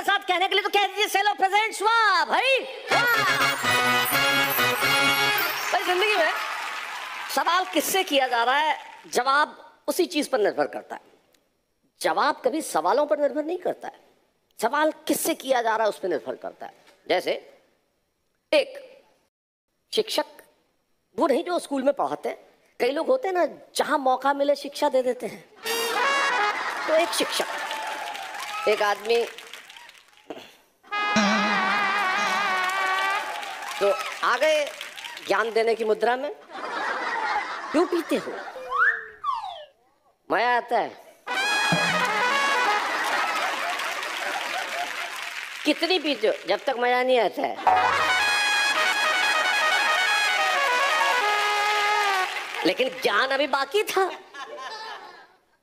जरा साथ कहने के लिए तो कह दीजिए सेल ऑफ प्रेजेंट्स। वाह भाई, भाई जिंदगी में सवाल किससे किया जा रहा है, जवाब उसी चीज पर निर्भर करता है। जवाब कभी सवालों पर निर्भर नहीं करता है, सवाल किससे किया जा रहा है उस पर निर्भर करता है। जैसे एक शिक्षक वो नहीं जो स्कूल में पढ़ाते, कई लोग होते हैं ना जहां मौका मिले शिक्षा दे देते हैं। तो एक शिक्षक, एक आदमी तो आ गए ज्ञान देने की मुद्रा में, क्यों पीते हो, मजा आता है, कितनी पीते हो, जब तक मजा नहीं आता है, लेकिन ज्ञान अभी बाकी था,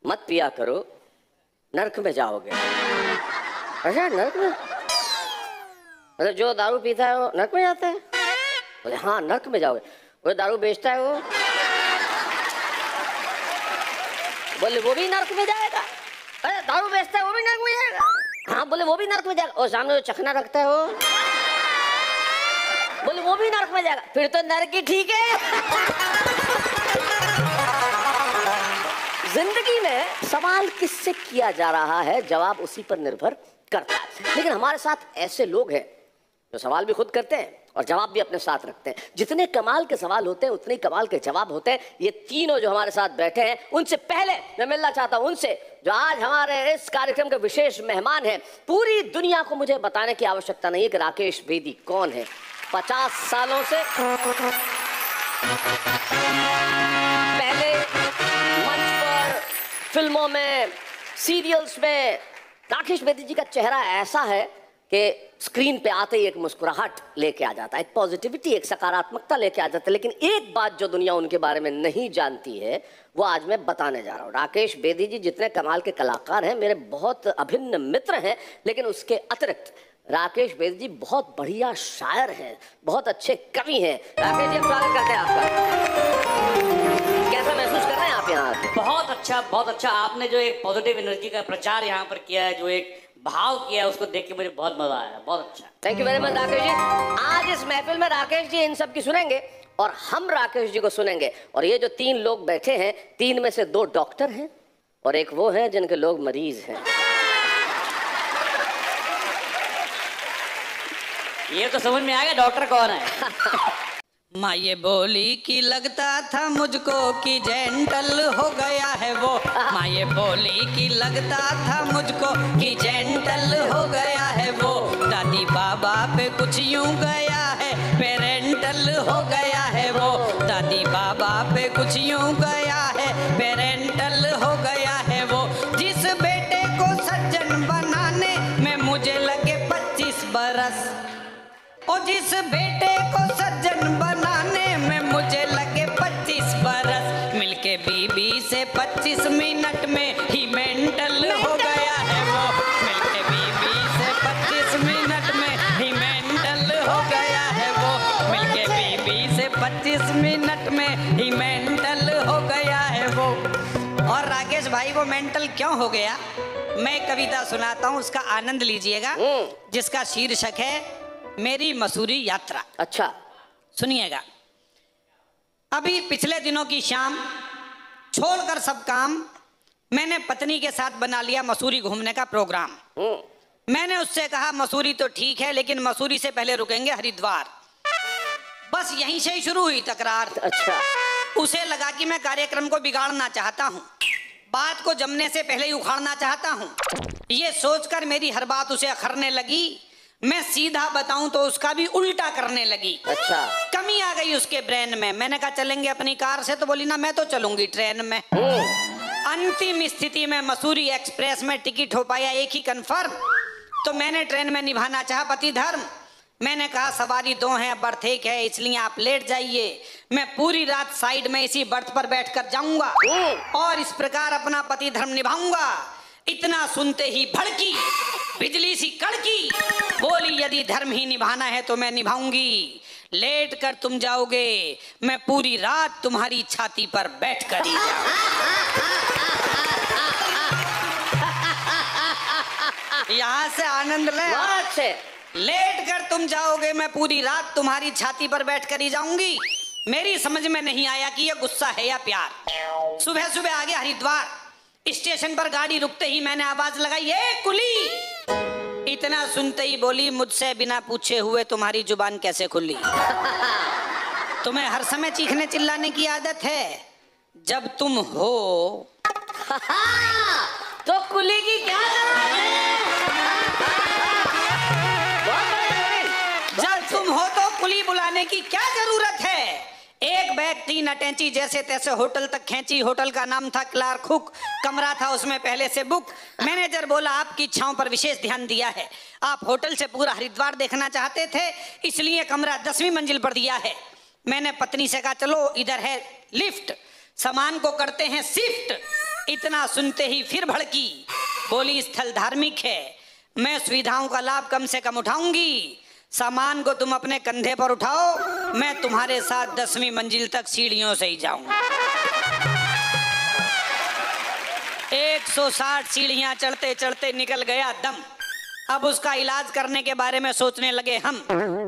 मत पिया करो नर्क में जाओगे। अच्छा नर्क में, मतलब जो दारू पीता है वो नर्क में जाता है। हाँ नर्क में जाओगे। वो दारू बेचता है वो बोले वो भी नर्क में जाएगा। अरे दारू बेचता है वो भी नर्क में जाएगा। हाँ बोले वो भी नर्क में जाएगा। और सामने जो चखना रखता है वो बोले वो भी नर्क में जाएगा। फिर तो नर्क ही ठीक है। जिंदगी में सवाल किससे किया जा रहा है, जवाब उसी पर निर्भर करता है। लेकिन हमारे साथ ऐसे लोग हैं जो सवाल भी खुद करते हैं और जवाब भी अपने साथ रखते हैं। जितने कमाल के सवाल होते हैं उतने कमाल के जवाब होते हैं। ये तीनों जो हमारे साथ बैठे हैं उनसे पहले मैं मिलना चाहता हूं उनसे जो आज हमारे इस कार्यक्रम के विशेष मेहमान हैं। पूरी दुनिया को मुझे बताने की आवश्यकता नहीं है कि राकेश बेदी कौन है। 50 सालों से पहले मंच पर, फिल्मों में, सीरियल्स में राकेश बेदी जी का चेहरा ऐसा है कि स्क्रीन पे आते ही एक मुस्कुराहट लेके आ जाता है, एक पॉजिटिविटी, एक सकारात्मकता लेके आ जाता है। लेकिन एक बात जो दुनिया उनके बारे में नहीं जानती है वो आज मैं बताने जा रहा हूँ। राकेश बेदी जी जितने कमाल के कलाकार हैं, मेरे बहुत अभिन्न मित्र हैं, लेकिन उसके अतिरिक्त राकेश बेदी जी बहुत बढ़िया शायर हैं, बहुत अच्छे कवि हैं। राकेश जी स्वागत करते हैं आपका। कैसा महसूस कर रहे हैं आप यहाँ? बहुत अच्छा, बहुत अच्छा। आपने जो एक पॉजिटिव एनर्जी का प्रचार यहाँ पर किया है, जो एक भाव किया, उसको देख के मुझे बहुत मजा आया। बहुत अच्छा, thank you very much Rakesh ji. आज इस महफिल में राकेश जी इन सब की सुनेंगे और हम राकेश जी को सुनेंगे। और ये जो तीन लोग बैठे हैं, तीन में से 2 डॉक्टर हैं और एक वो हैं जिनके लोग मरीज हैं। ये तो समझ में आ गया डॉक्टर कौन है। माँ ये बोली कि लगता था मुझको कि जेंटल हो गया है वो। माँ ये बोली कि लगता था मुझको कि जेंटल हो गया है वो। दादी बाबा पे कुछ यूं गया है, पेरेंटल हो गया है वो। दादी बाबा पे कुछ यूं गया है, पेरेंटल हो गया है वो। जिस बेटे को सज्जन बनाने में मुझे लगे 25 बरस, और जिस बेटे को सज्जन बनाने में मुझे लगे 25 बरस, मिलके बीबी से 25 मिनट में ही मेंटल हो गया है वो। मिलके बीबी से 25 मिनट में ही मेंटल हो गया है वो। मिलके बीबी से 25 मिनट में ही मेंटल हो गया है वो। और राकेश भाई वो मेंटल क्यों हो गया, मैं कविता सुनाता हूँ, उसका आनंद लीजिएगा, जिसका शीर्षक है मेरी मसूरी यात्रा। अच्छा सुनिएगा। अभी पिछले दिनों की शाम छोड़कर सब काम मैंने पत्नी के साथ बना लिया मसूरी घूमने का प्रोग्राम। मैंने उससे कहा मसूरी तो ठीक है लेकिन मसूरी से पहले रुकेंगे हरिद्वार। बस यहीं से ही शुरू हुई तकरार। अच्छा। उसे लगा कि मैं कार्यक्रम को बिगाड़ना चाहता हूँ, बात को जमने से पहले ही उखाड़ना चाहता हूँ। ये सोचकर मेरी हर बात उसे अखरने लगी। मैं सीधा बताऊं तो उसका भी उल्टा करने लगी। अच्छा। कमी आ गई उसके ब्रेन में। मैंने कहा चलेंगे अपनी कार से, तो बोली ना मैं तो चलूंगी ट्रेन में। अंतिम स्थिति में मसूरी एक्सप्रेस में टिकट हो पाया एक ही कंफर्म, तो मैंने ट्रेन में निभाना चाहा पति धर्म। मैंने कहा सवारी 2 है, बर्थ एक है, इसलिए आप लेट जाइए, मैं पूरी रात साइड में इसी बर्थ पर बैठ कर जाऊंगा और इस प्रकार अपना पति धर्म निभाऊंगा। इतना सुनते ही भड़की, बिजली सी कड़की, बोली यदि धर्म ही निभाना है तो मैं निभाऊंगी, लेट कर तुम जाओगे, मैं पूरी रात तुम्हारी छाती पर बैठ कर ही जाऊंगी। यहाँ से आनंद ले। अच्छे लेट कर तुम जाओगे, मैं पूरी रात तुम्हारी छाती पर बैठ कर ही जाऊंगी। मेरी समझ में नहीं आया कि यह गुस्सा है या प्यार। सुबह सुबह आगे हरिद्वार स्टेशन पर गाड़ी रुकते ही मैंने आवाज लगाई, ये कुली। इतना सुनते ही बोली, मुझसे बिना पूछे हुए तुम्हारी जुबान कैसे खुली? तुम्हें हर समय चीखने चिल्लाने की आदत है, जब तुम हो तो कुली की क्या जरूरत है? जब तुम हो तो कुली बुलाने की क्या जरूरत है? एक बैग 3 अटैची जैसे तैसे होटल तक खेची। होटल का नाम था क्लार्क हुक, कमरा था उसमें पहले से बुक। मैनेजर बोला, आपकी इच्छाओं पर विशेष ध्यान दिया है, आप होटल से पूरा हरिद्वार देखना चाहते थे, इसलिए कमरा 10वीं मंजिल पर दिया है। मैंने पत्नी से कहा, चलो इधर है लिफ्ट, सामान को करते हैं शिफ्ट। इतना सुनते ही फिर भड़की, बोली स्थल धार्मिक है, मैं सुविधाओं का लाभ कम से कम उठाऊंगी, सामान को तुम अपने कंधे पर उठाओ, मैं तुम्हारे साथ 10वीं मंजिल तक सीढ़ियों से ही जाऊंगा। 160 सीढ़ियां चढ़ते चढ़ते निकल गया दम। अब उसका इलाज करने के बारे में सोचने लगे हम।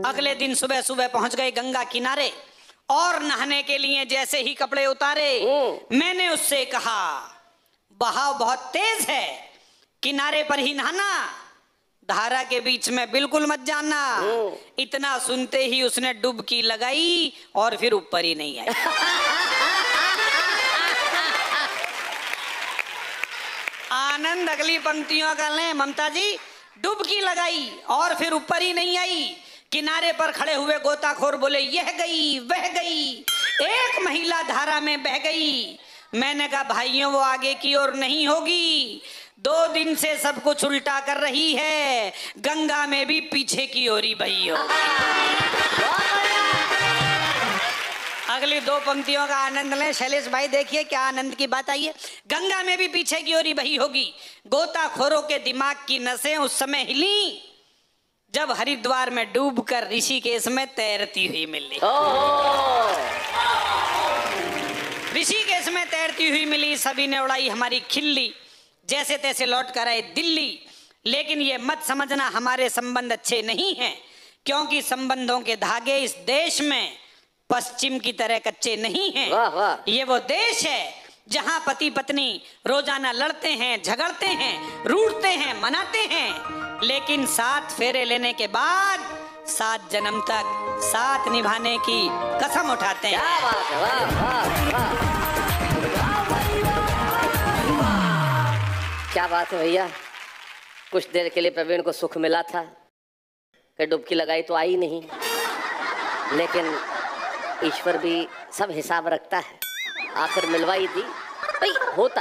अगले दिन सुबह सुबह पहुंच गए गंगा किनारे और नहाने के लिए जैसे ही कपड़े उतारे, मैंने उससे कहा, बहाव बहुत तेज है, किनारे पर ही नहाना, धारा के बीच में बिल्कुल मत जाना। इतना सुनते ही उसने डुबकी लगाई और फिर ऊपर ही नहीं आई। आनंद अगली पंक्तियों का लें ममता जी। डुबकी लगाई और फिर ऊपर ही नहीं आई। किनारे पर खड़े हुए गोताखोर बोले, यह गई, वह गई, एक महिला धारा में बह गई। मैंने कहा, भाइयों वो आगे की ओर नहीं होगी, 2 दिन से सब कुछ उल्टा कर रही है, गंगा में भी पीछे की ओर ही बही होगी। अगली 2 पंक्तियों का आनंद लें। शैलेश भाई देखिए क्या आनंद की बात आई है, गंगा में भी पीछे की ओर ही बही होगी। गोताखोरों के दिमाग की नसें उस समय हिली जब हरिद्वार में डूबकर ऋषिकेश में तैरती हुई मिली। ऋषिकेश में तैरती हुई मिली, सभी ने उड़ाई हमारी खिल्ली, जैसे तैसे लौट कर आए दिल्ली। लेकिन ये मत समझना हमारे संबंध अच्छे नहीं हैं, क्योंकि संबंधों के धागे इस देश में पश्चिम की तरह कच्चे नहीं हैं। ये वो देश है जहाँ पति पत्नी रोजाना लड़ते हैं, झगड़ते हैं, रूठते हैं, मनाते हैं, लेकिन 7 फेरे लेने के बाद 7 जन्म तक साथ निभाने की कसम उठाते हैं। क्या बात है भैया। कुछ देर के लिए प्रवीण को सुख मिला था कि डुबकी लगाई तो आई नहीं, लेकिन ईश्वर भी सब हिसाब रखता है, आखिर मिलवाई दी। भाई होता